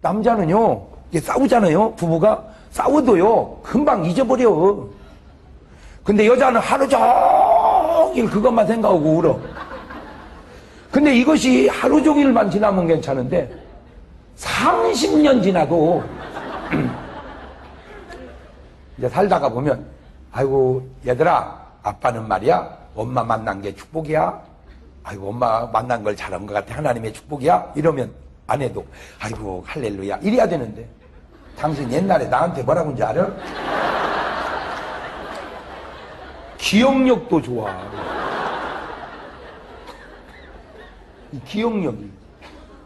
남자는요, 이게 싸우잖아요. 부부가 싸워도요 금방 잊어버려. 근데 여자는 하루 종일 그것만 생각하고 울어. 근데 이것이 하루 종일만 지나면 괜찮은데 30년 지나고 이제 살다가 보면, 아이고 얘들아, 아빠는 말이야 엄마 만난 게 축복이야. 아이고 엄마 만난 걸 잘한 것 같아. 하나님의 축복이야. 이러면 아내도 아이고 할렐루야 이래야 되는데, 당신 옛날에 나한테 뭐라고 한지 알아? 기억력도 좋아. 이 기억력이.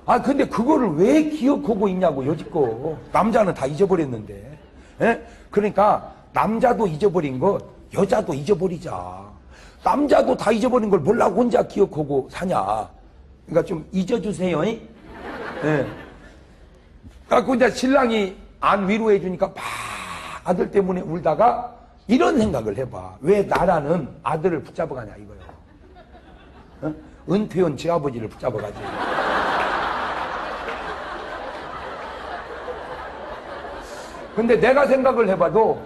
아 근데 그거를 왜 기억하고 있냐고. 여지껏 남자는 다 잊어버렸는데. 에? 그러니까 남자도 잊어버린 것 여자도 잊어버리자. 남자도 다 잊어버린 걸 몰라고 혼자 기억하고 사냐. 그러니까 좀 잊어주세요. 에? 그래갖고 이제 신랑이 안 위로해 주니까 막 아들 때문에 울다가 이런 생각을 해봐. 왜 나라는 아들을 붙잡아 가냐 이거요. 어? 은퇴한 제 아버지를 붙잡아 가지. 근데 내가 생각을 해봐도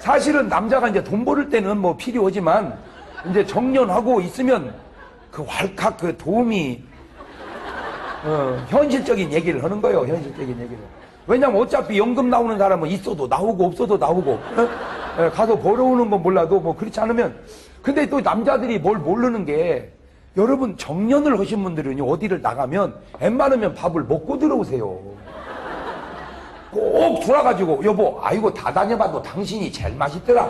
사실은 남자가 이제 돈 벌을 때는 뭐 필요하지만 이제 정년하고 있으면 그 왈칵 그 도움이 현실적인 얘기를 하는 거예요. 현실적인 얘기를. 왜냐면 어차피 연금 나오는 사람은 있어도 나오고 없어도 나오고 가서 벌어오는 건 몰라도 뭐 그렇지 않으면. 근데 또 남자들이 뭘 모르는 게, 여러분 정년을 하신 분들은 어디를 나가면 웬만하면 밥을 먹고 들어오세요. 꼭 돌아가지고 여보 아이고 다 다녀봐도 당신이 제일 맛있더라.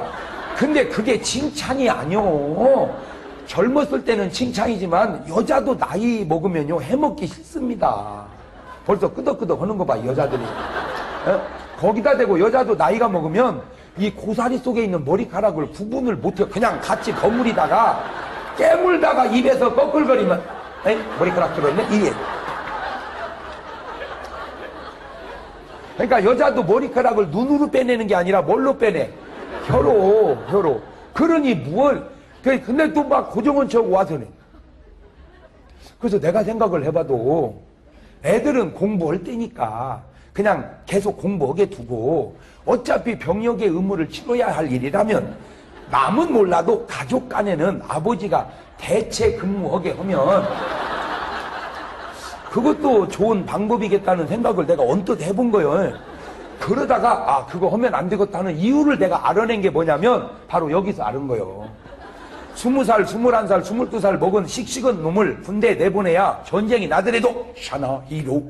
근데 그게 칭찬이 아니오. 젊었을 때는 칭찬이지만 여자도 나이 먹으면요 해먹기 싫습니다. 벌써 끄덕끄덕 하는 거 봐 여자들이. 거기다 대고 여자도 나이가 먹으면 이 고사리 속에 있는 머리카락을 구분을 못해요. 그냥 같이 버무리다가 깨물다가 입에서 꺼끌거리면 머리카락 들어있네 이게. 그러니까 여자도 머리카락을 눈으로 빼내는 게 아니라 뭘로 빼내? 혀로. 그러니 근데 또 막 고정은 척 와서는. 그래서 내가 생각을 해봐도 애들은 공부할 때니까 그냥 계속 공부하게 두고, 어차피 병역의 의무를 치러야 할 일이라면 남은 몰라도 가족 간에는 아버지가 대체 근무하게 하면 그것도 좋은 방법이겠다는 생각을 내가 언뜻 해본 거예요. 그러다가 아 그거 하면 안 되겠다는 이유를 내가 알아낸 게 뭐냐면 바로 여기서 아는 거예요. 20살, 21살, 22살 먹은 씩씩한 놈을 군대에 내보내야 전쟁이 나더라도 샤나이로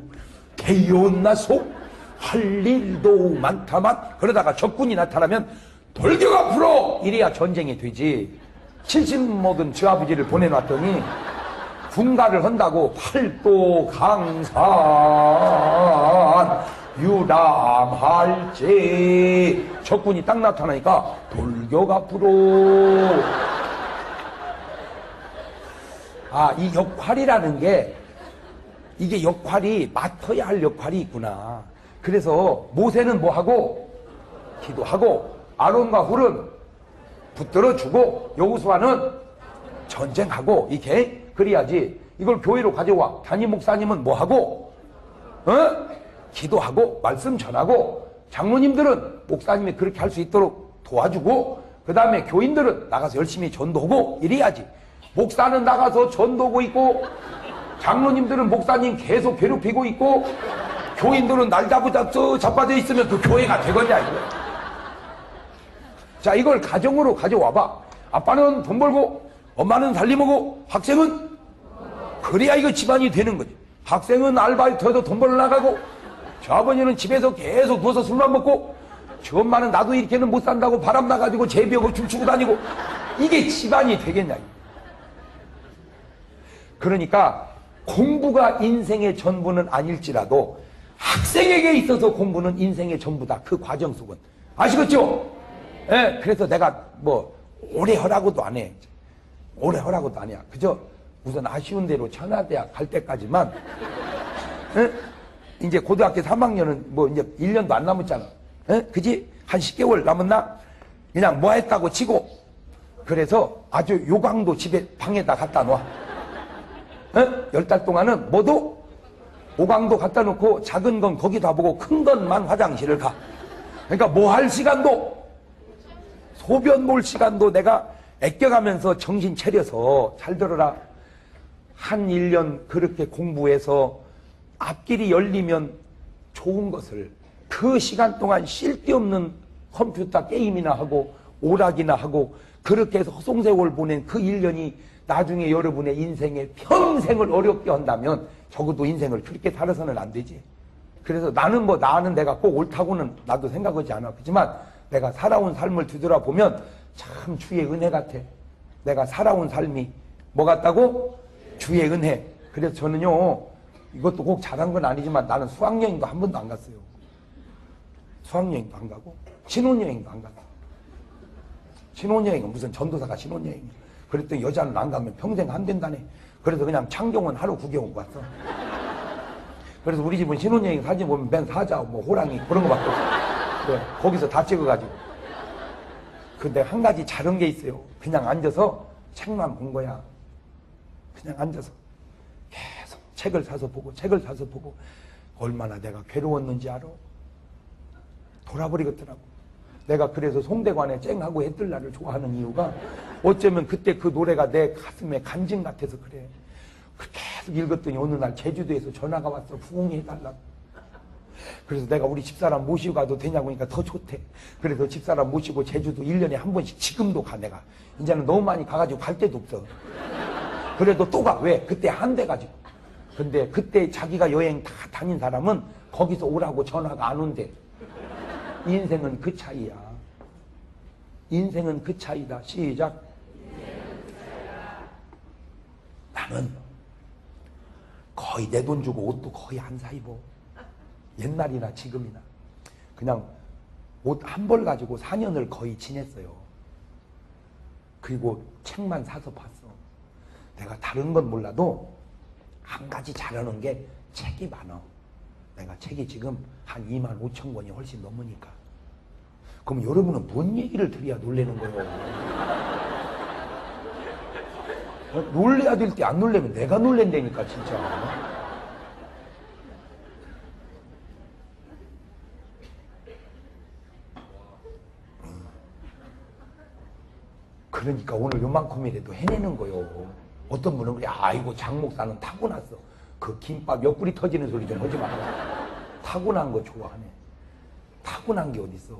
개요나소 할 일도 많다만, 그러다가 적군이 나타나면 돌격 앞으로 이래야 전쟁이 되지. 70 먹은 저 아버지를 보내놨더니 군가를 한다고 팔도 강산 유람할지 적군이 딱 나타나니까 돌격 앞으로. 아, 이 역할이라는 게, 이게 역할이, 맡아야 할 역할이 있구나. 그래서 모세는 뭐하고? 기도하고, 아론과 훌은 붙들어주고, 여호수아는 전쟁하고, 이렇게. 그래야지. 이걸 교회로 가져와. 담임 목사님은 뭐하고? 기도하고, 말씀 전하고, 장로님들은 목사님이 그렇게 할 수 있도록 도와주고, 그 다음에 교인들은 나가서 열심히 전도하고, 이래야지. 목사는 나가서 전도하고 있고, 장로님들은 목사님 계속 괴롭히고 있고, 교인들은 날 잡고 자빠져 있으면 그 교회가 되겠냐 이거. 자, 이걸 가정으로 가져와봐. 아빠는 돈 벌고 엄마는 달림하고 학생은, 그래야 이거 집안이 되는 거지. 학생은 알바이트에서 돈 벌러 나가고, 저 아버지는 집에서 계속 누워서 술만 먹고, 저 엄마는 나도 이렇게는 못 산다고 바람 나가지고 제비하고 춤추고 다니고, 이게 집안이 되겠냐 이거. 그러니까 공부가 인생의 전부는 아닐지라도 학생에게 있어서 공부는 인생의 전부다. 그 과정 속은. 아시겠죠? 예, 그래서 내가 뭐 오래 하라고도 안 해. 오래 하라고도 안 해. 그저 우선 아쉬운 대로 천하대학 갈 때까지만. 예? 이제 고등학교 3학년은 뭐 이제 1년도 안 남았잖아. 예? 그지? 한 10개월 남았나? 그냥 뭐 했다고 치고. 그래서 아주 요강도 집에 방에다 갖다 놔. 10달 동안은 모두 오강도 갖다 놓고 작은 건 거기 다 보고 큰 것만 화장실을 가. 그러니까 뭐 할 시간도, 소변 볼 시간도 내가 애껴가면서 정신 차려서 잘 들어라. 한 1년 그렇게 공부해서 앞길이 열리면 좋은 것을 그 시간 동안 쉴 데 없는 컴퓨터 게임이나 하고 오락이나 하고 그렇게 해서 허송세월 보낸 그 1년이 나중에 여러분의 인생에 평생을 어렵게 한다면 적어도 인생을 그렇게 살아서는 안 되지. 그래서 나는 뭐 나는 내가 꼭 옳다고는 나도 생각하지 않아. 그렇지만 내가 살아온 삶을 뒤돌아보면 참 주의 은혜 같아. 내가 살아온 삶이 뭐 같다고? 주의 은혜. 그래서 저는요, 이것도 꼭 잘한 건 아니지만 나는 수학여행도 한 번도 안 갔어요. 수학여행도 안 가고 신혼여행도 안 갔어. 신혼여행은 무슨 전도사가 신혼여행이야. 그랬더니 여자는 안 가면 평생 안 된다네. 그래서 그냥 창경원 하루 구경 오고 왔어. 그래서 우리 집은 신혼여행 사진 보면 맨 사자, 뭐 호랑이 그런 거 밖에 없어. 그래, 거기서 다 찍어가지고. 근데 한 가지 잘한 게 있어요. 그냥 앉아서 책만 본 거야. 그냥 앉아서 계속 책을 사서 보고 책을 사서 보고 얼마나 내가 괴로웠는지 알아? 돌아버리겠더라고. 내가 그래서 송대관의 쨍하고 해뜰날을 좋아하는 이유가 어쩌면 그때 그 노래가 내 가슴에 간증 같아서 그래. 계속 읽었더니 어느 날 제주도에서 전화가 왔어. 후궁이 해달라고. 그래서 내가 우리 집사람 모시고 가도 되냐고 하니까 더 좋대. 그래서 집사람 모시고 제주도 1년에 한 번씩 지금도 가. 내가 이제는 너무 많이 가가지고 갈 데도 없어. 그래도 또 가. 왜? 그때 안 돼가지고. 근데 그때 자기가 여행 다 다닌 사람은 거기서 오라고 전화가 안 온대. 인생은 그 차이야. 인생은 그 차이다. 시작. 나는 거의 내 돈 주고 옷도 거의 안 사 입어. 옛날이나 지금이나. 그냥 옷 한 벌 가지고 4년을 거의 지냈어요. 그리고 책만 사서 봤어. 내가 다른 건 몰라도 한 가지 잘하는 게 책이 많아. 내가 책이 지금 한 25,000권이 훨씬 넘으니까. 그럼 여러분은 뭔 얘기를 드려야 놀라는 거예요? 놀래야 될 때 안 놀래면 내가 놀랜다니까 진짜. 그러니까 오늘 요만큼이라도 해내는 거요. 어떤 분은 그래, 아이고 장목사는 타고났어. 그 김밥 옆구리 터지는 소리 좀 하지 마라. 타고난 거 좋아하네. 타고난 게 어딨어.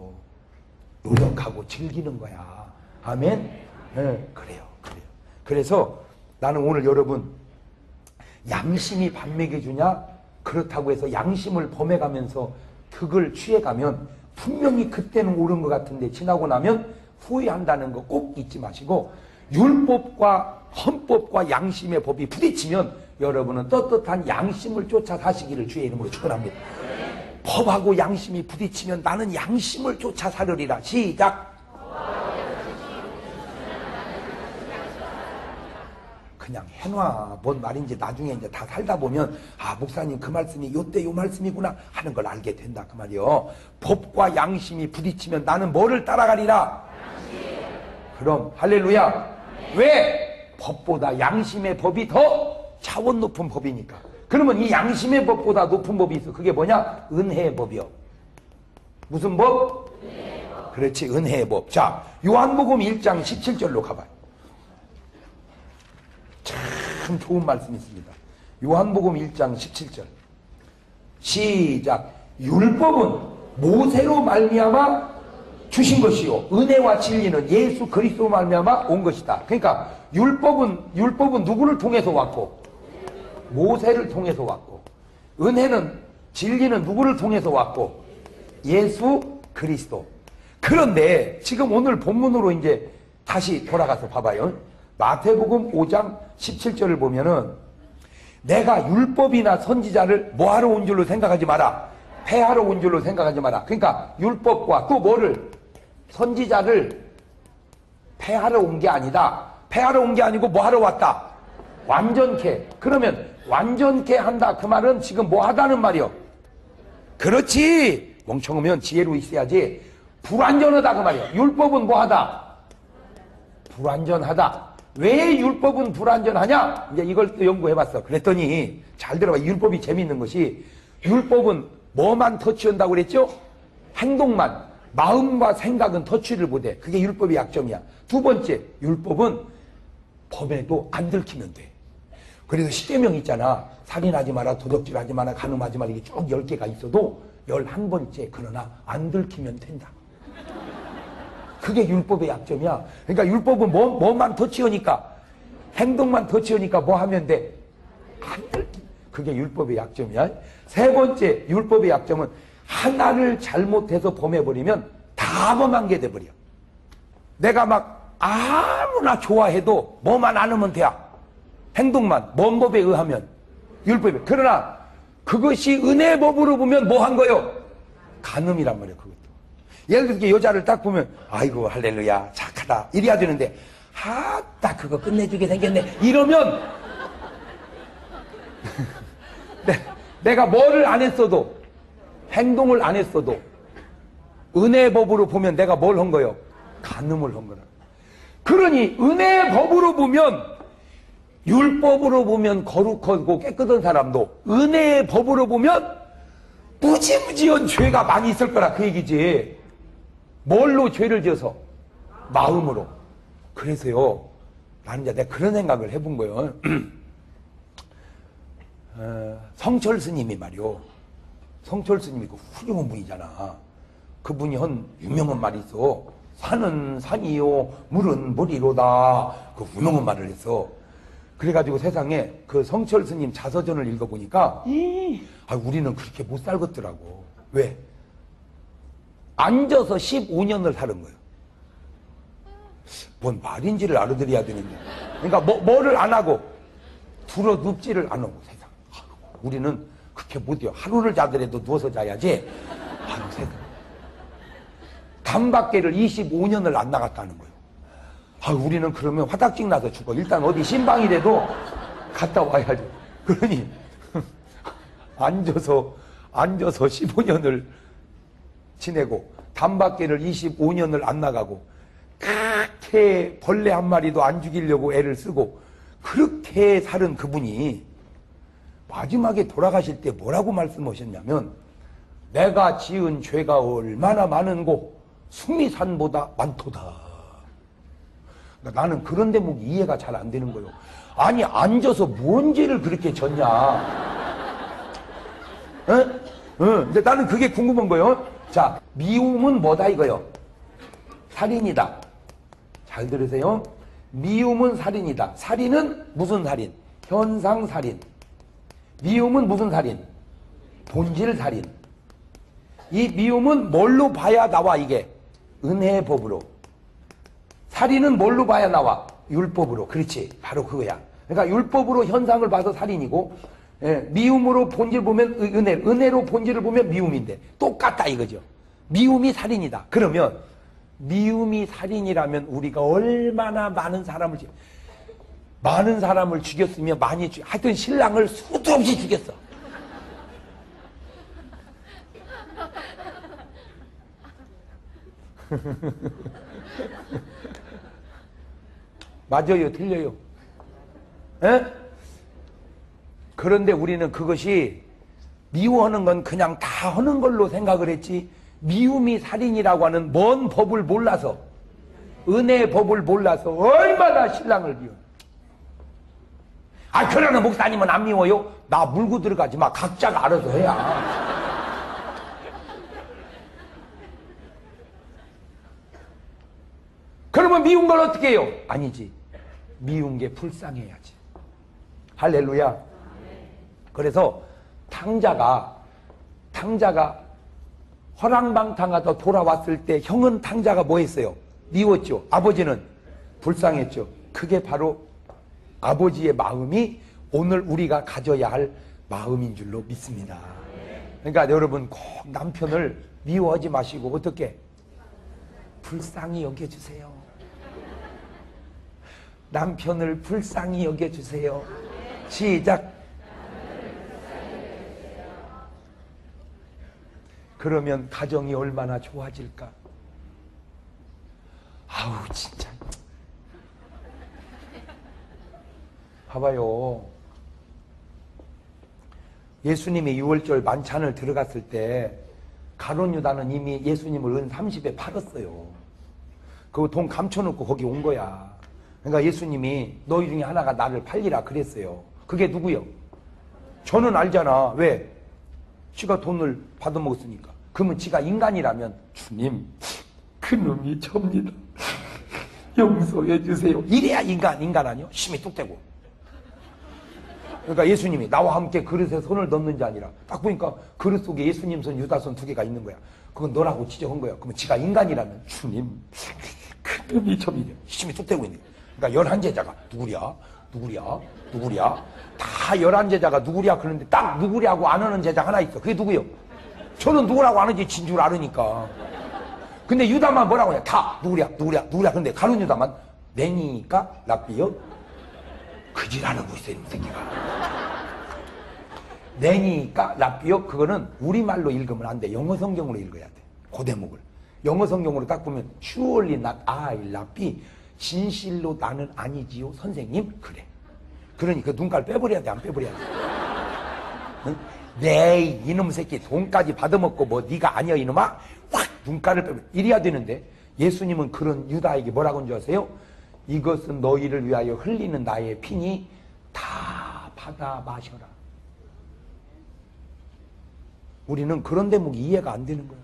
노력하고 즐기는 거야. 아멘? 네, 그래요. 그래요. 그래서 나는 오늘 여러분, 양심이 밥 먹여주냐? 그렇다고 해서 양심을 범해가면서 득을 취해가면 분명히 그때는 옳은 것 같은데 지나고 나면 후회한다는 거 꼭 잊지 마시고, 율법과 헌법과 양심의 법이 부딪히면 여러분은 떳떳한 양심을 쫓아 사시기를 주의 이름으로 축원합니다. 네. 법하고 양심이 부딪히면 나는 양심을 쫓아 사려리라. 시작. 그냥 해놔. 뭔 말인지 나중에 이제 다 살다 보면 아, 목사님 그 말씀이 요때 요 말씀이구나 하는 걸 알게 된다 그 말이요. 법과 양심이 부딪히면 나는 뭐를 따라가리라. 양심. 그럼 할렐루야. 네. 왜? 법보다 양심의 법이 더 차원 높은 법이니까. 그러면 이 양심의 법보다 높은 법이 있어. 그게 뭐냐? 은혜의 법이요. 무슨 법? 은혜의 법. 그렇지, 은혜의 법. 자, 요한복음 1장 17절로 가봐요. 참 좋은 말씀이 있습니다. 요한복음 1장 17절. 시작. 율법은 모세로 말미암아 주신 것이요 은혜와 진리는 예수 그리스도 말미암아 온 것이다. 그러니까 율법은 누구를 통해서 왔고? 모세를 통해서 왔고, 은혜는, 진리는 누구를 통해서 왔고? 예수 그리스도. 그런데 지금 오늘 본문으로 이제 다시 돌아가서 봐봐요. 마태복음 5장 17절을 보면은, 내가 율법이나 선지자를 뭐하러 온 줄로 생각하지 마라. 폐하러 온 줄로 생각하지 마라. 그러니까 율법과 또 뭐를? 선지자를 폐하러 온 게 아니다. 폐하러 온 게 아니고 뭐하러 왔다? 완전케. 그러면 완전케 한다 그 말은 지금 뭐 하다는 말이요? 그렇지. 멍청하면 지혜로 있어야지. 불완전하다 그 말이요. 율법은 뭐 하다? 불완전하다. 왜 율법은 불완전하냐? 이제 이걸 또 연구해봤어. 그랬더니 잘 들어봐. 율법이 재미있는 것이 율법은 뭐만 터치한다고 그랬죠? 행동만. 마음과 생각은 터치를 못해. 그게 율법의 약점이야. 두 번째, 율법은 범해도 안 들키면 돼. 그래서 십계명 있잖아. 살인하지 마라, 도둑질하지 마라, 간음하지 마라. 이게 쭉 10개가 있어도 11번째 그러나 안 들키면 된다. 그게 율법의 약점이야. 그러니까 율법은 뭐만 터치하니까, 행동만 터치하니까 뭐 하면 돼? 안 들키. 그게 율법의 약점이야. 세 번째 율법의 약점은 하나를 잘못해서 범해버리면 다 범한 게 돼버려. 내가 막 아무나 좋아해도 뭐만 안 하면 돼야. 행동만, 뭔 법에 의하면. 율법에. 그러나 그것이 은혜의 법으로 보면 뭐 한 거요? 간음이란 말이야, 그것도. 예를 들어 여자를 딱 보면 아이고 할렐루야 착하다 이래야 되는데 아, 딱 그거 끝내주게 생겼네 이러면 내가 뭐를 안 했어도, 행동을 안 했어도 은혜의 법으로 보면 내가 뭘 한 거요? 간음을 한 거라. 그러니 은혜의 법으로 보면, 율법으로 보면 거룩하고 깨끗한 사람도 은혜의 법으로 보면 무지무지한 죄가 많이 있을 거라 그 얘기지. 뭘로 죄를 지어서? 마음으로. 그래서요, 나는 이제 내가 그런 생각을 해본 거예요. 성철 스님이 말이요, 성철 스님이 그 훌륭한 분이잖아. 그분이 한 유명한 말이 있어. 산은 산이요 물은 물이로다. 그 유명한 말을 했어. 그래가지고 세상에 그 성철 스님 자서전을 읽어보니까 아, 우리는 그렇게 못 살겠더라고. 왜? 앉아서 15년을 사는 거예요. 뭔 말인지를 알아들어야 되는데, 그러니까 뭐를 안 하고 들어 눕지를 안 하고 세상. 아, 우리는 그렇게 못해요. 하루를 자더라도 누워서 자야지. 아유, 세상. 담밖에를 25년을 안 나갔다는 거예요. 아, 우리는 그러면 화딱지 나서 죽어. 일단 어디 신방이라도 갔다 와야죠. 그러니 앉아서 15년을 지내고 담밖에를 25년을 안 나가고 그렇게 벌레 한 마리도 안 죽이려고 애를 쓰고 그렇게 살은 그분이 마지막에 돌아가실 때 뭐라고 말씀하셨냐면, 내가 지은 죄가 얼마나 많은고 수미산보다 많도다. 나는 그런 대목이 이해가 잘 안 되는 거예요. 아니, 앉아서 뭔 죄를 그렇게 졌냐. 응? 응. 근데 나는 그게 궁금한 거예요. 자, 미움은 뭐다 이거요? 살인이다. 잘 들으세요. 미움은 살인이다. 살인은 무슨 살인? 현상 살인. 미움은 무슨 살인? 본질 살인. 이 미움은 뭘로 봐야 나와, 이게? 은혜의 법으로. 살인은 뭘로 봐야 나와? 율법으로. 그렇지. 바로 그거야. 그러니까 율법으로 현상을 봐서 살인이고, 예, 미움으로 본질 보면 은혜로 본질을 보면 미움인데 똑같다 이거죠. 미움이 살인이다. 그러면 미움이 살인이라면 우리가 얼마나 많은 사람을 죽였으며 하여튼 신랑을 수도 없이 죽였어. 맞아요, 틀려요? 에? 그런데 우리는 그것이 미워하는 건 그냥 다 하는 걸로 생각을 했지, 미움이 살인이라고 하는 뭔 법을 몰라서, 은혜의 법을 몰라서 얼마나 신랑을 미워. 아, 그러나 목사님은 안 미워요? 나 물고 들어가지 마. 각자가 알아서 해야. 그러면 미운 걸 어떻게 해요? 아니지. 미운 게 불쌍해야지. 할렐루야. 그래서 탕자가 허랑방탕하다 돌아왔을 때 형은 탕자가 뭐 했어요? 미웠죠. 아버지는 불쌍했죠. 그게 바로 아버지의 마음이 오늘 우리가 가져야 할 마음인 줄로 믿습니다. 그러니까 여러분, 꼭 남편을 미워하지 마시고 어떻게? 불쌍히 여겨주세요. 남편을 불쌍히 여겨주세요. 시작. 그러면 가정이 얼마나 좋아질까. 아우, 진짜. 봐봐요. 예수님이 유월절 만찬을 들어갔을 때 가룟 유다는 이미 예수님을 은 30에 팔았어요. 그거 돈 감춰놓고 거기 온 거야. 그러니까 예수님이 너희 중에 하나가 나를 팔리라 그랬어요. 그게 누구요? 저는 알잖아. 왜? 지가 돈을 받아먹었으니까. 그러면 지가 인간이라면 주님 그놈이 접니다. 용서해 주세요. 이래야 인간 아니요? 심히 뚝 대고. 그러니까 예수님이 나와 함께 그릇에 손을 넣는지 아니라 딱 보니까 그릇 속에 예수님 손, 유다 손 2개가 있는 거야. 그건 너라고 지적한 거야. 그러면 지가 인간이라면 주님 그놈이 접니다. 심히 뚝 대고 있는 거야. 그러니까 11제자가 누구랴? 다 11제자가 누구랴 그러는데 딱 누구랴고 안 하는 제자 하나 있어. 그게 누구요? 저는 누구라고 아는지 진 줄 아르니까. 근데 유다만 뭐라고 해? 다 누구랴. 근데 가룟 유다만 내니까 랍비요? 그지랄하고 있어 이놈 새끼가. 내니까 랍비요? 그거는 우리말로 읽으면 안 돼. 영어 성경으로 읽어야 돼. 그 대목을. 영어 성경으로 딱 보면 surely not I, 랍비. 진실로 나는 아니지요 선생님? 그래. 그러니 그 눈깔 빼버려야 돼, 안 빼버려야 돼? 응? 네 이놈 새끼 돈까지 받아먹고 뭐 네가 아니야 이놈아? 확 눈깔을 빼버려. 이래야 되는데 예수님은 그런 유다에게 뭐라고 한 줄 아세요? 이것은 너희를 위하여 흘리는 나의 피니 다 받아 마셔라. 우리는 그런 대목이 이해가 안 되는 거야.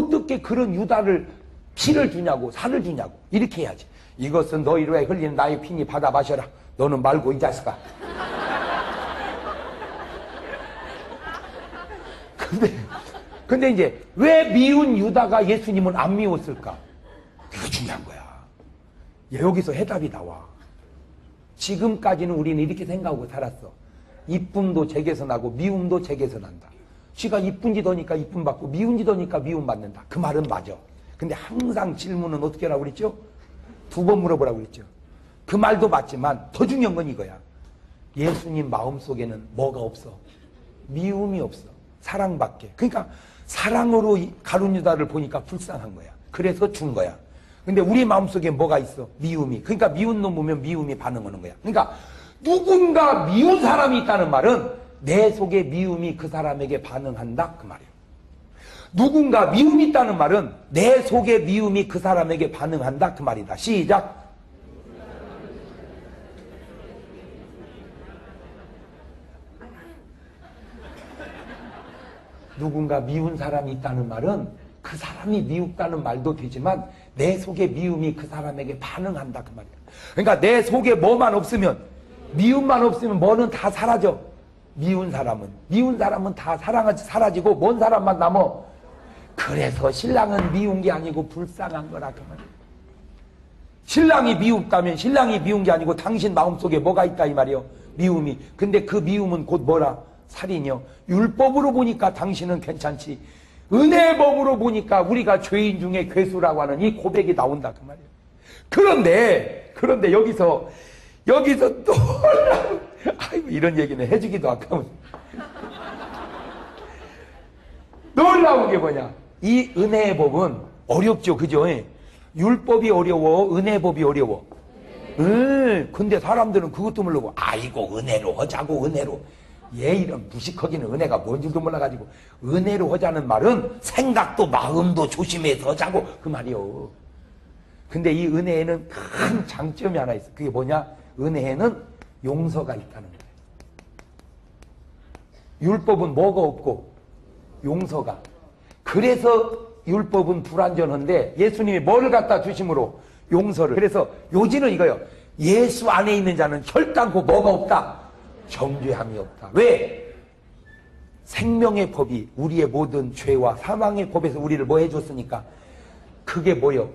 어떻게 그런 유다를 피를 주냐고 살을 주냐고 이렇게 해야지. 이것은 너희를 위해 흘리는 나의 피니 받아 마셔라. 너는 말고 이 자식아. 근데 이제 왜 미운 유다가 예수님은 안 미웠을까? 그게 중요한 거야. 여기서 해답이 나와. 지금까지는 우리는 이렇게 생각하고 살았어. 이쁨도 제게서 나고 미움도 제게서 난다. 지가 이쁜 짓 하니까 이쁨 받고 미운 짓 하니까 미움 받는다. 그 말은 맞아. 근데 항상 질문은 어떻게 하라고 그랬죠? 2번 물어보라고 그랬죠. 그 말도 맞지만 더 중요한 건 이거야. 예수님 마음속에는 뭐가 없어? 미움이 없어. 사랑밖에. 그러니까 사랑으로 가룟 유다를 보니까 불쌍한 거야. 그래서 준 거야. 근데 우리 마음속에 뭐가 있어? 미움이. 그러니까 미운 놈 보면 미움이 반응하는 거야. 그러니까 누군가 미운 사람이 있다는 말은 내 속에 미움이 그 사람에게 반응한다 그 말이야. 누군가 미움이 있다는 말은 내 속에 미움이 그 사람에게 반응한다 그 말이다. 시작. 누군가 미운 사람이 있다는 말은 그 사람이 미웁다는 말도 되지만 내 속에 미움이 그 사람에게 반응한다 그 말이야. 그러니까 내 속에 뭐만 없으면 미움만 없으면 뭐는 다 사라져. 미운 사람은 다 사라지고 뭔 사람만 남아. 그래서 신랑은 미운 게 아니고 불쌍한 거라 그 말이야. 신랑이 미웁다면 신랑이 미운 게 아니고 당신 마음속에 뭐가 있다 이 말이요. 미움이. 근데 그 미움은 곧 뭐라? 살인이요. 율법으로 보니까 당신은 괜찮지 은혜법으로 보니까 우리가 죄인 중에 괴수라고 하는 이 고백이 나온다 그 말이에요. 그런데 여기서 또 아이고 이런 얘기는 해주기도 아까운 놀라운 게 뭐냐. 이 은혜법은 어렵죠. 그죠? 율법이 어려워 은혜법이 어려워. 근데 사람들은 그것도 모르고 아이고 은혜로 하자고 은혜로. 얘 이런 무식하기는 은혜가 뭔 줄도 몰라가지고 은혜로 하자는 말은 생각도 마음도 조심해서 하자고 그 말이요. 근데 이 은혜에는 큰 장점이 하나 있어. 그게 뭐냐. 은혜에는 용서가 있다는 거예요. 율법은 뭐가 없고 용서가. 그래서 율법은 불완전한데 예수님이 뭘 갖다 주심으로 용서를. 그래서 요지는 이거예요. 예수 안에 있는 자는 결단코 뭐가 없다. 정죄함이 없다. 왜? 생명의 법이 우리의 모든 죄와 사망의 법에서 우리를 뭐 해줬으니까. 그게 뭐요?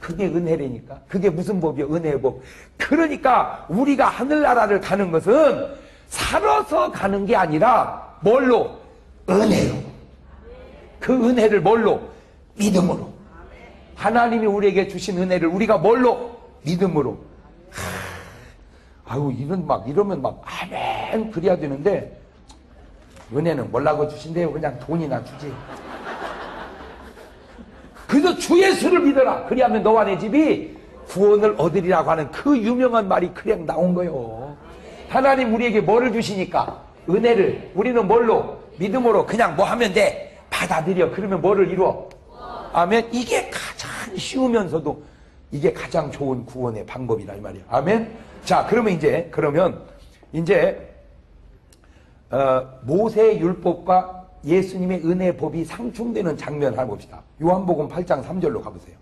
그게 은혜라니까. 그게 무슨 법이요? 은혜의 법. 그러니까 우리가 하늘나라를 가는 것은 살아서 가는 게 아니라 뭘로? 은혜로. 그 은혜를 뭘로? 믿음으로. 하나님이 우리에게 주신 은혜를 우리가 뭘로? 믿음으로. 아유 이러면 막 아멘 그래야 되는데 은혜는 뭐라고 주신대요? 그냥 돈이나 주지. 그래서 주 예수를 믿어라. 그리하면 너와 내 집이 구원을 얻으리라고 하는 그 유명한 말이 그냥 나온 거예요. 하나님 우리에게 뭐를 주시니까? 은혜를. 우리는 뭘로? 믿음으로 그냥 뭐 하면 돼? 받아들여. 그러면 뭐를 이루어? 아멘. 이게 가장 쉬우면서도 이게 가장 좋은 구원의 방법이다 이 말이야. 아멘. 자, 그러면 이제 모세의 율법과 예수님의 은혜의 법이 상충되는 장면을 한번 봅시다. 요한복음 8장 3절로 가보세요.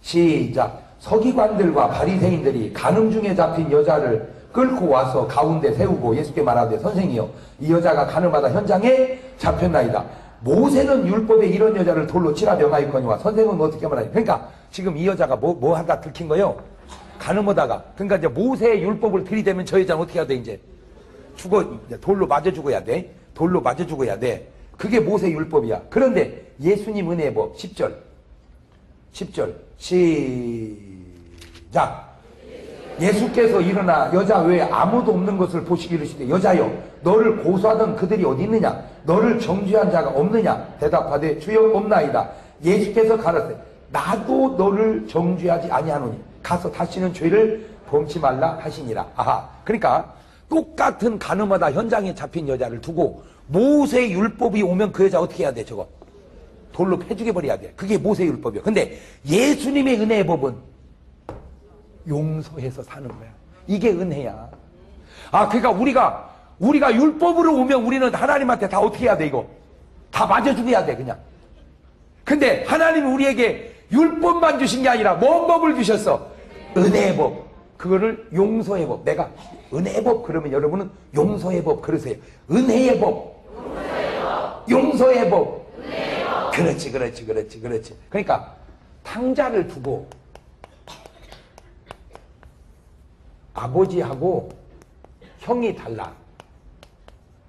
시작. 서기관들과 바리새인들이 간음 중에 잡힌 여자를 끌고 와서 가운데 세우고 예수께 말하되, 선생이여, 이 여자가 간음하다 현장에 잡혔나이다. 모세는 율법에 이런 여자를 돌로 치라 명하였거니와 선생은 어떻게 말하냐. 그러니까 지금 이 여자가 뭐 하다 들킨 거요? 간음하다가. 그러니까 이제 모세의 율법을 들이대면 저 여자는 어떻게 해야 돼? 이제 죽어. 이제 돌로 맞아 죽어야 돼. 돌로 맞아 죽어야 돼. 그게 모세 율법이야. 그런데 예수님 은혜의 법 10절 시작. 예수께서 일어나 여자 외에 아무도 없는 것을 보시기 이르시되, 여자여, 너를 고소하던 그들이 어디 있느냐? 너를 정죄한 자가 없느냐? 대답하되, 주여, 없나이다. 예수께서 가라사대, 나도 너를 정죄하지 아니하노니 가서 다시는 죄를 범치 말라 하시니라. 아하. 그러니까 똑같은 간음하다 현장에 잡힌 여자를 두고 모세의 율법이 오면 그 여자 어떻게 해야 돼? 저거 돌로 패죽여 버려야 돼. 그게 모세의 율법이요. 근데 예수님의 은혜의 법은 용서해서 사는 거야. 이게 은혜야. 아, 그러니까 우리가 율법으로 오면 우리는 하나님한테 다 어떻게 해야 돼? 이거 다 맞아 죽어야 돼 그냥. 근데 하나님은 우리에게 율법만 주신 게 아니라 뭔 법을 주셨어? 은혜의 법. 그거를 용서의 법. 내가 은혜의 법 그러면 여러분은 용서의 법 그러세요. 은혜의 법, 용서의 법. 그렇지, 그렇지, 그렇지, 그렇지. 그러니까 탕자를 두고 아버지하고 형이 달라.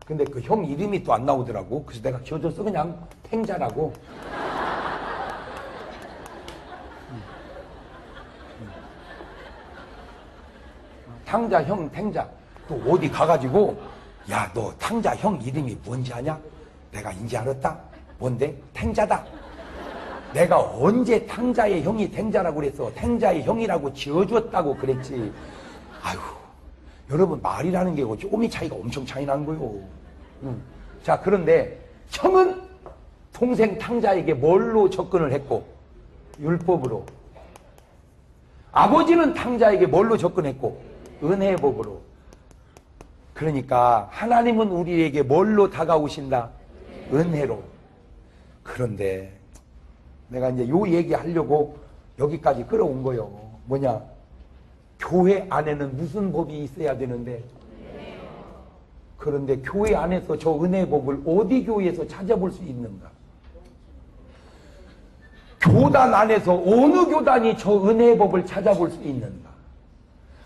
근데 그 형 이름이 또 안 나오더라고. 그래서 내가 지어줬어. 그냥 탱자라고. 탕자, 형, 탱자. 또 어디 가가지고, 야, 너 탕자 형 이름이 뭔지 아냐? 내가 인지 알았다. 뭔데? 탱자다. 내가 언제 탕자의 형이 탱자라고 그랬어? 탱자의 형이라고 지어줬다고 그랬지. 아유, 여러분, 말이라는 게 조금의 차이가 엄청 차이 나는 거예요. 자, 그런데 형은 동생 탕자에게 뭘로 접근을 했고? 율법으로. 아버지는 탕자에게 뭘로 접근했고? 은혜의 법으로. 그러니까 하나님은 우리에게 뭘로 다가오신다? 은혜로. 그런데 내가 이제 요 얘기하려고 여기까지 끌어온 거예요. 뭐냐? 교회 안에는 무슨 법이 있어야 되는데, 그런데 교회 안에서 저 은혜의 법을 어디 교회에서 찾아볼 수 있는가? 교단 안에서 어느 교단이 저 은혜의 법을 찾아볼 수 있는가?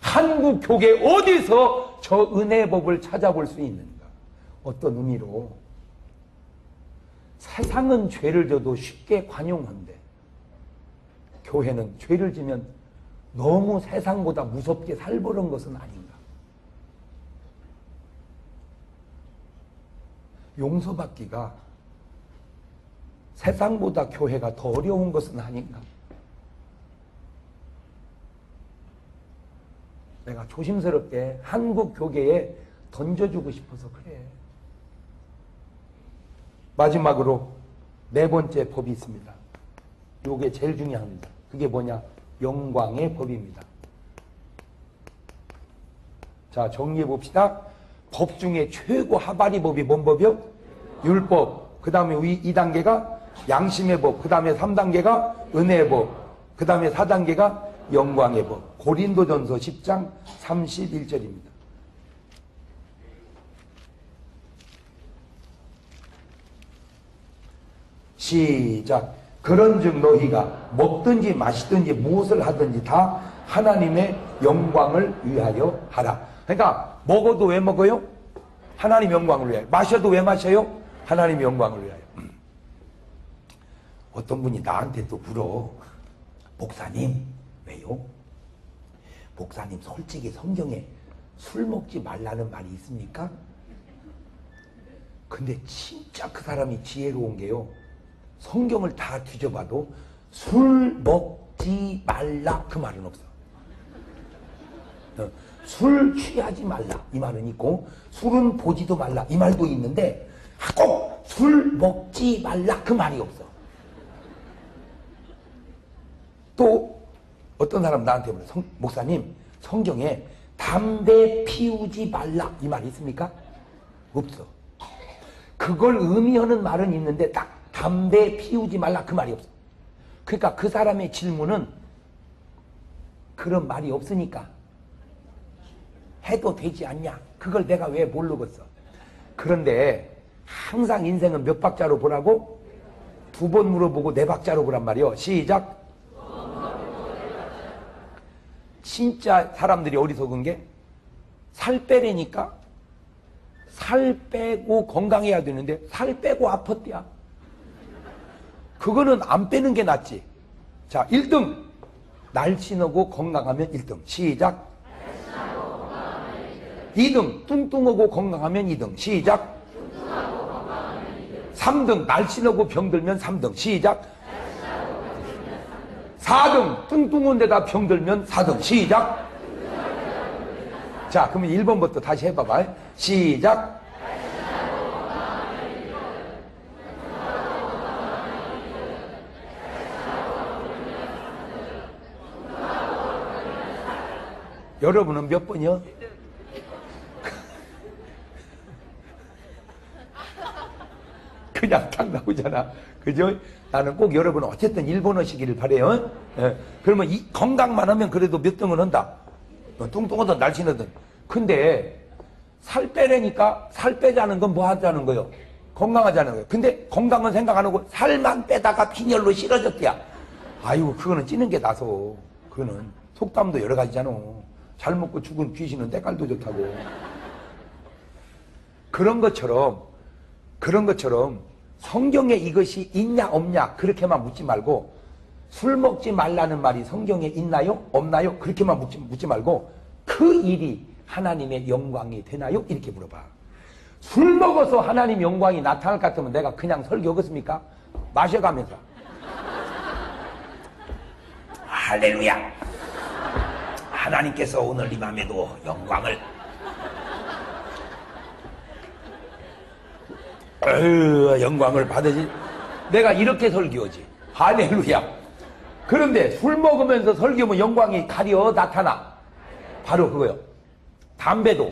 한국 교계 어디서 저 은혜의 법을 찾아볼 수 있는가? 어떤 의미로 세상은 죄를 져도 쉽게 관용한데 교회는 죄를 지면 너무 세상보다 무섭게 살벌한 것은 아닌가? 용서받기가 세상보다 교회가 더 어려운 것은 아닌가? 내가 조심스럽게 한국 교계에 던져주고 싶어서 그래. 마지막으로 네 번째 법이 있습니다. 요게 제일 중요합니다. 그게 뭐냐? 영광의 법입니다. 자, 정리해 봅시다. 법 중에 최고 하바리 법이 뭔 법이요? 율법. 그 다음에 2단계가 양심의 법. 그 다음에 3단계가 은혜의 법. 그 다음에 4단계가 영광의 법. 고린도전서 10장 31절입니다. 시작. 그런즉 너희가 먹든지 마시든지 무엇을 하든지 다 하나님의 영광을 위하여 하라. 그러니까 먹어도 왜 먹어요? 하나님 영광을 위하여. 마셔도 왜 마셔요? 하나님 영광을 위하여. 어떤 분이 나한테 또 물어. 목사님, 왜요? 목사님, 솔직히 성경에 술 먹지 말라는 말이 있습니까? 근데 진짜 그 사람이 지혜로운 게요, 성경을 다 뒤져봐도 술 먹지 말라 그 말은 없어. 술 취하지 말라 이 말은 있고, 술은 보지도 말라 이 말도 있는데, 꼭 술 먹지 말라 그 말이 없어. 또 어떤 사람 나한테 물어요. 목사님, 성경에 담배 피우지 말라 이 말이 있습니까? 없어. 그걸 의미하는 말은 있는데 딱 담배 피우지 말라 그 말이 없어. 그러니까 그 사람의 질문은 그런 말이 없으니까 해도 되지 않냐, 그걸 내가 왜 모르겠어. 그런데 항상 인생은 몇 박자로 보라고? 두 번 물어보고 네 박자로 보란 말이요. 시작. 진짜 사람들이 어리석은 게, 살 빼래니까 살 빼고 건강해야 되는데 살 빼고 아팠대야. 그거는 안 빼는 게 낫지. 자, 1등 날씬하고 건강하면 1등. 시작. 2등 뚱뚱하고 건강하면 2등. 시작. 3등 날씬하고 병들면 3등. 시작. 4등 뚱뚱한데다 병들면 4등. 시작. 자, 그러면 1번부터 다시 해봐봐. 시작. 여러분은 몇 번이요? 그냥 딱 나오잖아. 그죠? 나는 꼭 여러분 어쨌든 일본어시기를 바래요. 예. 그러면 이 건강만 하면 그래도 몇 등은 한다. 뚱뚱하든 날씬하든. 근데 살 빼라니까 살 빼자는 건 뭐 하자는 거요? 건강하자는 거요. 근데 건강은 생각 안 하고 살만 빼다가 빈혈로 실어졌대야. 아이고, 그거는 찌는 게 나서. 그거는 속담도 여러 가지잖아. 잘 먹고 죽은 귀신은 때깔도 좋다고. 그런 것처럼 성경에 이것이 있냐 없냐 그렇게만 묻지 말고, 술 먹지 말라는 말이 성경에 있나요 없나요 그렇게만 묻지 말고, 그 일이 하나님의 영광이 되나요 이렇게 물어봐. 술 먹어서 하나님 영광이 나타날 것 같으면 내가 그냥 설교하겠습니까? 마셔가면서 할렐루야, 하나님께서 오늘 이 맘에도 영광을, 어휴, 영광을 받으지. 내가 이렇게 설교하지. 할렐루야. 그런데 술 먹으면서 설교면 영광이 가려 나타나. 바로 그거요. 담배도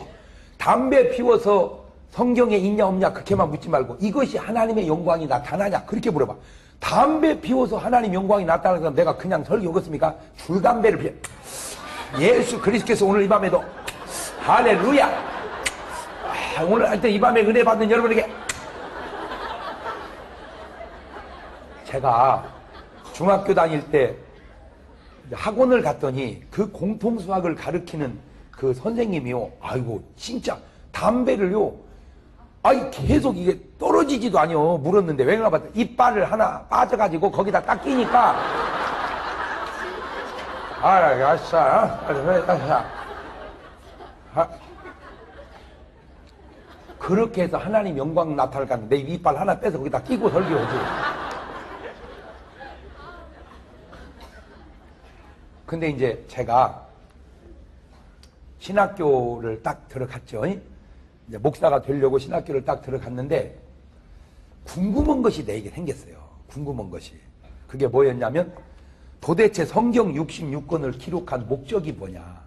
담배 피워서 성경에 있냐 없냐 그렇게만 묻지 말고, 이것이 하나님의 영광이 나타나냐 그렇게 물어봐. 담배 피워서 하나님 영광이 나타나서 내가 그냥 설교하겠습니까? 줄담배를 피워. 예수 그리스께서 오늘 이 밤에도, 할렐루야, 오늘 하여튼 이 밤에 은혜 받는 여러분에게. 제가 중학교 다닐 때 학원을 갔더니 그 공통수학을 가르치는 그 선생님이요, 아이고 진짜 담배를요, 아이 계속 이게 떨어지지도 아니요. 물었는데 왜 그러나 봤더니 이빨을 하나 빠져가지고 거기다 딱 끼니까, 아싸, 그렇게 해서 하나님 영광 나타날 건데 내 이빨 하나 빼서 거기다 끼고 설교하지. 근데 이제 제가 신학교를 딱 들어갔죠. 이제 목사가 되려고 신학교를 딱 들어갔는데 궁금한 것이 내게 생겼어요. 궁금한 것이. 그게 뭐였냐면, 도대체 성경 66권을 기록한 목적이 뭐냐.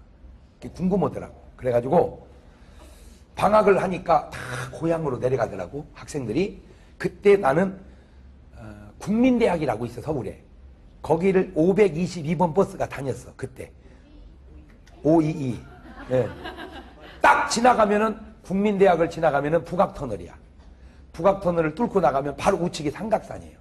그게 궁금하더라고. 그래가지고 방학을 하니까 다 고향으로 내려가더라고, 학생들이. 그때 나는 국민대학이라고 있어, 서울에. 거기를 522번 버스가 다녔어, 그때. 522. 예. 딱 지나가면은, 국민대학을 지나가면은 북악터널이야. 북악터널을 뚫고 나가면 바로 우측이 삼각산이에요.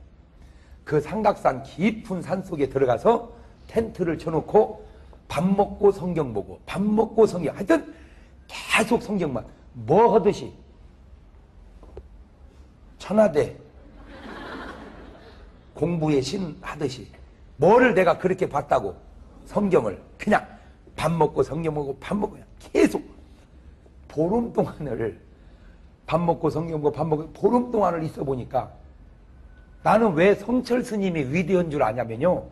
그 삼각산 깊은 산 속에 들어가서 텐트를 쳐놓고, 밥 먹고 성경 보고, 밥 먹고 성경, 하여튼 계속 성경만. 뭐 하듯이? 천하대. 공부의 신 하듯이. 뭐를 내가 그렇게 봤다고? 성경을. 그냥 밥 먹고 성경 보고 밥 먹고 계속 보름 동안을 밥 먹고 성경 보고 밥 먹고 보름 동안을 있어 보니까 나는 왜 성철 스님이 위대한 줄 아냐면요,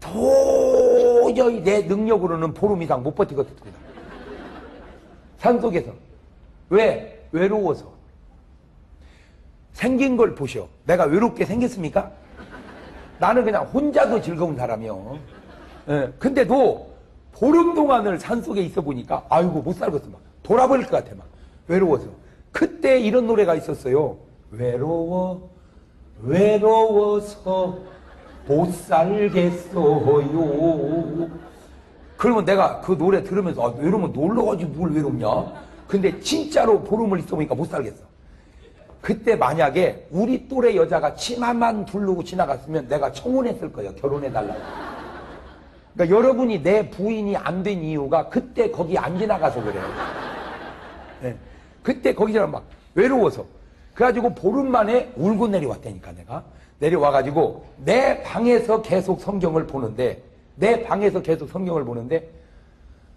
도저히 내 능력으로는 보름 이상 못 버티겠습니다. 산속에서. 왜? 외로워서. 생긴 걸 보셔. 내가 외롭게 생겼습니까? 나는 그냥 혼자도 즐거운 사람이요. 예, 근데도 보름 동안을 산속에 있어 보니까 아이고 못 살겠어. 막 돌아버릴 것 같아. 막 외로워서. 그때 이런 노래가 있었어요. 외로워서 못 살겠어요. 그러면 내가 그 노래 들으면서, 아, 외로우면 놀러가지 뭘 외롭냐. 근데 진짜로 보름을 있어 보니까 못 살겠어. 그때 만약에 우리 또래 여자가 치마만 두르고 지나갔으면 내가 청혼했을 거예요. 결혼해달라고. 그러니까 여러분이 내 부인이 안 된 이유가 그때 거기 안 지나가서 그래요. 네. 그때 거기서 막 외로워서. 그래가지고 보름 만에 울고 내려왔다니까 내가. 내려와가지고 내 방에서 계속 성경을 보는데,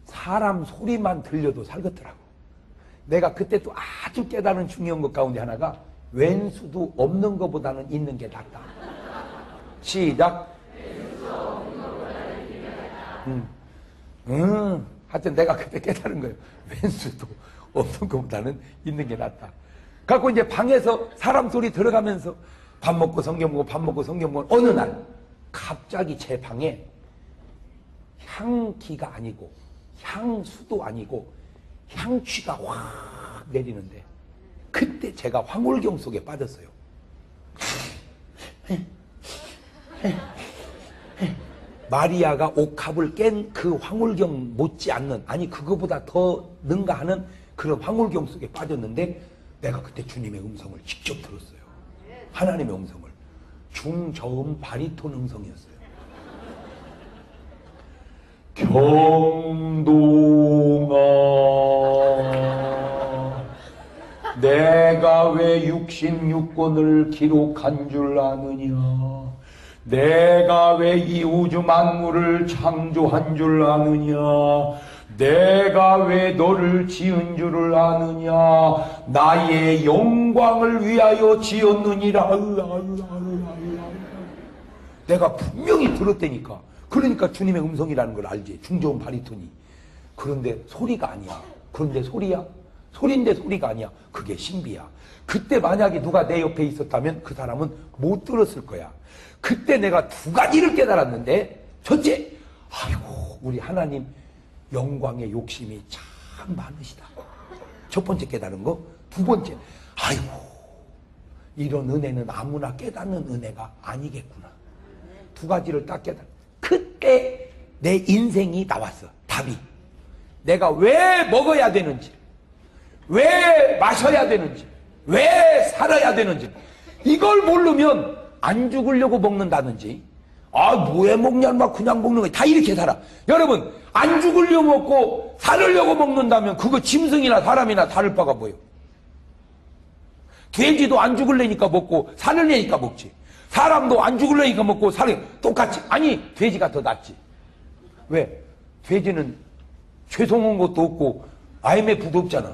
사람 소리만 들려도 살겠더라고. 내가 그때 또 아주 깨달은 중요한 것 가운데 하나가, 왼수도 없는 것보다는 있는 게 낫다. 시작. 하여튼 내가 그때 깨달은 거예요. 왼수도 없는 것보다는 있는 게 낫다. 갖고 이제 방에서 사람 소리 들어가면서 밥 먹고 성경 보고, 어느 날 갑자기 제 방에 향기가 아니고 향수도 아니고 향취가 확 내리는데, 그때 제가 황홀경 속에 빠졌어요. 마리아가 옥합을 깬 그 황홀경 못지않는, 아니 그거보다 더 능가하는 그런 황홀경 속에 빠졌는데, 내가 그때 주님의 음성을 직접 들었어요. 하나님의 음성을. 중저음 바리톤 음성이었어요. 경동아, 내가 왜 66권을 기록한 줄 아느냐? 내가 왜 이 우주 만물을 창조한 줄 아느냐? 내가 왜 너를 지은 줄을 아느냐? 나의 영광을 위하여 지었느니라. 내가 분명히 들었다니까. 그러니까 주님의 음성이라는 걸 알지. 중저음 바리톤이. 그런데 소리가 아니야. 그런데 소리야? 소리인데 소리가 아니야. 그게 신비야. 그때 만약에 누가 내 옆에 있었다면 그 사람은 못 들었을 거야. 그때 내가 두 가지를 깨달았는데, 첫째, 아이고 우리 하나님 영광의 욕심이 참 많으시다. 첫 번째 깨달은 거. 두 번째, 아이고 이런 은혜는 아무나 깨닫는 은혜가 아니겠구나. 두 가지를 딱 깨달았어. 그때 내 인생이 나왔어. 답이. 내가 왜 먹어야 되는지, 왜 마셔야 되는지, 왜 살아야 되는지. 이걸 모르면 안 죽으려고 먹는다든지, 아, 뭐해 먹냐, 막 그냥 먹는 거야. 다 이렇게 살아. 여러분, 안 죽으려고 먹고 살으려고 먹는다면 그거 짐승이나 사람이나 다를 바가 뭐예요? 돼지도 안 죽으려니까 먹고 살으려니까 먹지. 사람도 안 죽으려니까 먹고 살으려. 똑같지. 아니, 돼지가 더 낫지. 왜? 돼지는 죄송한 것도 없고 IMF도 없잖아.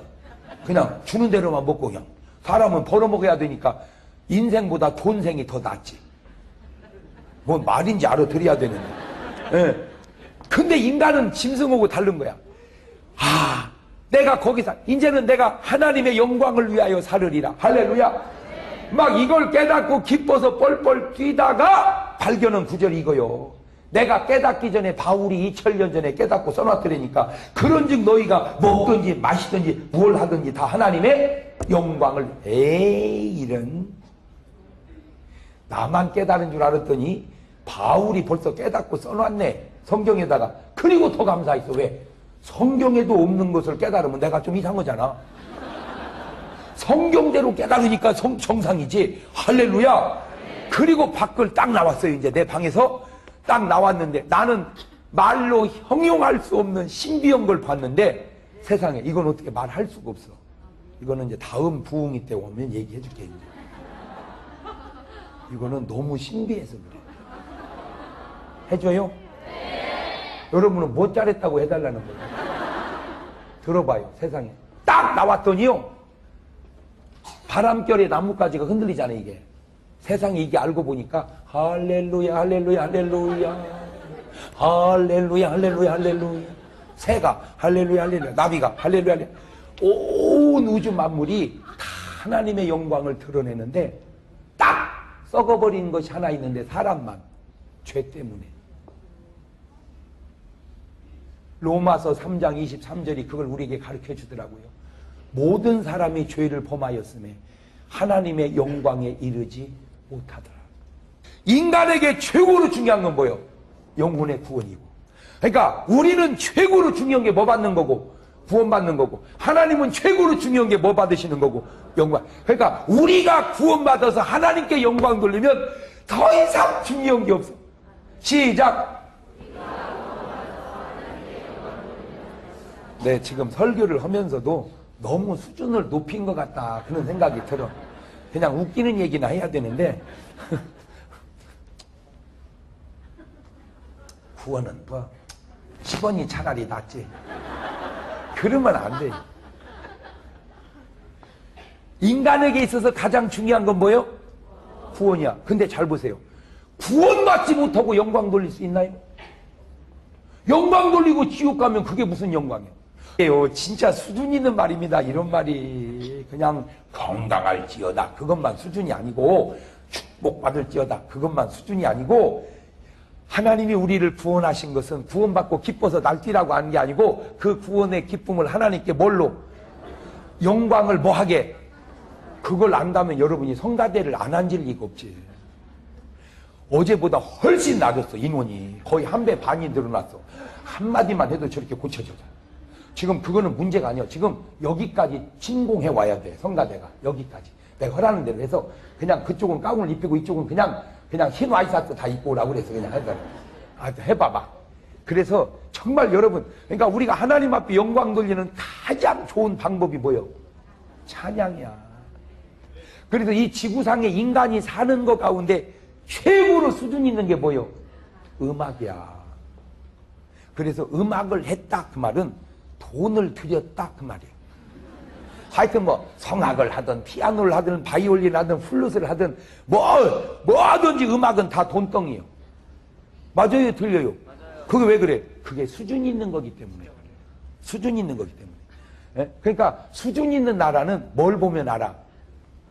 그냥 주는 대로만 먹고 그냥. 사람은 벌어먹어야 되니까 인생보다 돈생이 더 낫지. 뭔 말인지 알아들어야 되는데. 예. 근데 인간은 짐승하고 다른 거야. 아, 내가 거기서 이제는 내가 하나님의 영광을 위하여 살으리라. 할렐루야. 막 이걸 깨닫고 기뻐서 뻘뻘 뛰다가 발견한 구절이 이거요. 내가 깨닫기 전에 바울이 2000년 전에 깨닫고 써놨더라니까, 그런즉 너희가 먹든지 마시든지 뭘 하든지 다 하나님의 영광을. 에이, 이런. 나만 깨달은 줄 알았더니 바울이 벌써 깨닫고 써놨네, 성경에다가. 그리고 더 감사했어. 왜? 성경에도 없는 것을 깨달으면 내가 좀 이상하잖아. 성경대로 깨달으니까 정상이지. 할렐루야. 그리고 밖을 딱 나왔어요. 이제 내 방에서 딱 나왔는데, 나는 말로 형용할 수 없는 신비한 걸 봤는데, 세상에 이건 어떻게 말할 수가 없어. 이거는 이제 다음 부흥이 때 오면 얘기해 줄게. 이거는 너무 신비해서 그래. 해줘요? 네. 여러분은 뭐 잘했다고 해달라는 거예요. 들어봐요. 세상에 딱 나왔더니요, 바람결에 나뭇가지가 흔들리잖아요. 이게 세상에 이게 알고 보니까 할렐루야 할렐루야 할렐루야 할렐루야 할렐루야 할렐루야 새가 할렐루야 할렐루야 나비가 할렐루야 할렐루야 온 우주 만물이 다 하나님의 영광을 드러내는데 딱 썩어버린 것이 하나 있는데 사람만 죄 때문에 로마서 3장 23절이 그걸 우리에게 가르쳐 주더라고요. 모든 사람이 죄를 범하였음에 하나님의 영광에 이르지 못하더라. 인간에게 최고로 중요한 건 뭐예요? 영혼의 구원이고. 그러니까 우리는 최고로 중요한 게 뭐 받는 거고? 구원받는 거고. 하나님은 최고로 중요한 게 뭐 받으시는 거고? 영광. 그러니까 우리가 구원받아서 하나님께 영광 돌리면 더 이상 중요한 게 없어. 시작. 네, 지금 설교를 하면서도 너무 수준을 높인 것 같다 그런 생각이 들어. 그냥 웃기는 얘기나 해야 되는데 구원은 뭐 10원이 차라리 낫지 그러면 안 돼. 인간에게 있어서 가장 중요한 건 뭐예요? 구원이야. 근데 잘 보세요. 구원받지 못하고 영광 돌릴 수 있나요? 영광 돌리고 지옥 가면 그게 무슨 영광이에요? 진짜 수준 있는 말입니다. 이런 말이 그냥 건강할지어다 그것만 수준이 아니고 축복받을지어다 그것만 수준이 아니고 하나님이 우리를 구원하신 것은 구원받고 기뻐서 날뛰라고 하는 게 아니고 그 구원의 기쁨을 하나님께 뭘로? 영광을 뭐하게? 그걸 안다면 여러분이 성가대를 안 앉을 리가 없지. 어제보다 훨씬 낮았어. 인원이 거의 한 배 반이 늘어났어. 한마디만 해도 저렇게 고쳐져. 지금 그거는 문제가 아니야. 지금 여기까지 침공해 와야 돼. 성가대가 여기까지 내가 허라는 대로 해서 그냥 그쪽은 가운을 입히고 이쪽은 그냥 흰 와이셔츠 다 입고 오라고 그래서 그냥 하잖아. 아, 해봐봐. 그래서 정말 여러분, 그러니까 우리가 하나님 앞에 영광 돌리는 가장 좋은 방법이 뭐예요? 찬양이야. 그래서 이 지구상에 인간이 사는 것 가운데 최고로 수준 있는 게 뭐예요? 음악이야. 그래서 음악을 했다 그 말은 돈을 들였다 그 말이에요. 하여튼 뭐 성악을 하든 피아노를 하든 바이올린 하든 플룻을 하든 뭐 하든지 음악은 다 돈덩이에요. 맞아요? 들려요? 맞아요. 그게 왜 그래? 그게 수준 있는 거기 때문에 그래요. 수준 있는 거기 때문에. 예? 그러니까 수준 있는 나라는 뭘 보면 알아?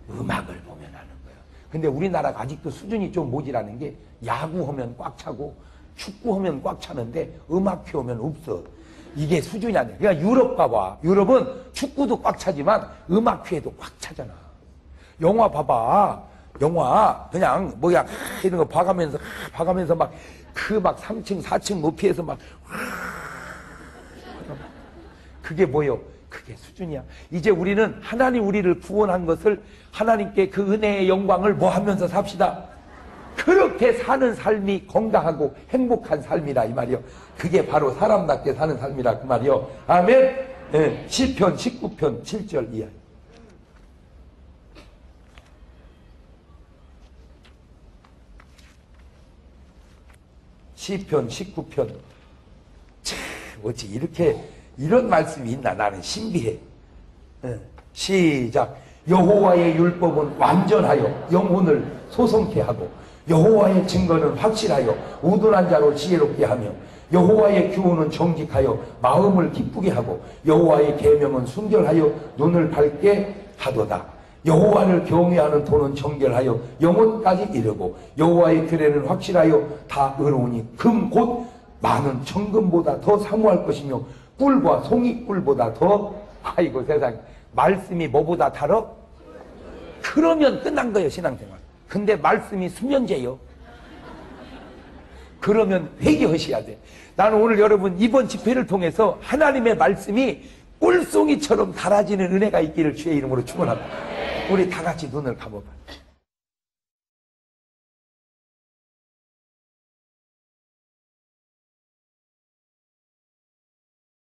음악을 보면 아는 거예요. 근데 우리나라가 아직도 수준이 좀 모자라는 게 야구하면 꽉 차고 축구하면 꽉 차는데 음악회 오면 없어. 이게 수준이 아니야. 그러니까 유럽 봐봐. 유럽은 축구도 꽉 차지만 음악회에도 꽉 차잖아. 영화 봐봐. 영화 그냥 뭐야 이런 거 봐가면서 막 그 막 3층 4층 높이에서 막 그게 뭐예요? 그게 수준이야. 이제 우리는 하나님 우리를 구원한 것을 하나님께 그 은혜의 영광을 뭐 하면서 삽시다. 그렇게 사는 삶이 건강하고 행복한 삶이라 이 말이요. 그게 바로 사람답게 사는 삶이라 그 말이요. 아멘. 네. 시편 19편 7절 이하. 시편 19편. 참 어찌 이런 말씀이 있나. 나는 신비해. 네. 시작. 여호와의 율법은 완전하여 영혼을 소성케 하고 여호와의 증거는 확실하여 우둔한 자로 지혜롭게 하며 여호와의 규호는 정직하여 마음을 기쁘게 하고 여호와의 계명은 순결하여 눈을 밝게 하도다. 여호와를 경외하는 도는 정결하여 영혼까지 이르고 여호와의 규례는 확실하여 다 의로우니 금 곧 많은 청금보다 더 사모할 것이며 꿀과 송이꿀보다 더 아이고 세상에 말씀이 뭐보다 달아? 그러면 끝난 거예요 신앙생활. 근데 말씀이 수면제요. 그러면 회개하셔야 돼. 나는 오늘 여러분 이번 집회를 통해서 하나님의 말씀이 꿀송이처럼 달아지는 은혜가 있기를 주의 이름으로 축원합니다. 우리 다 같이 눈을 감아봐.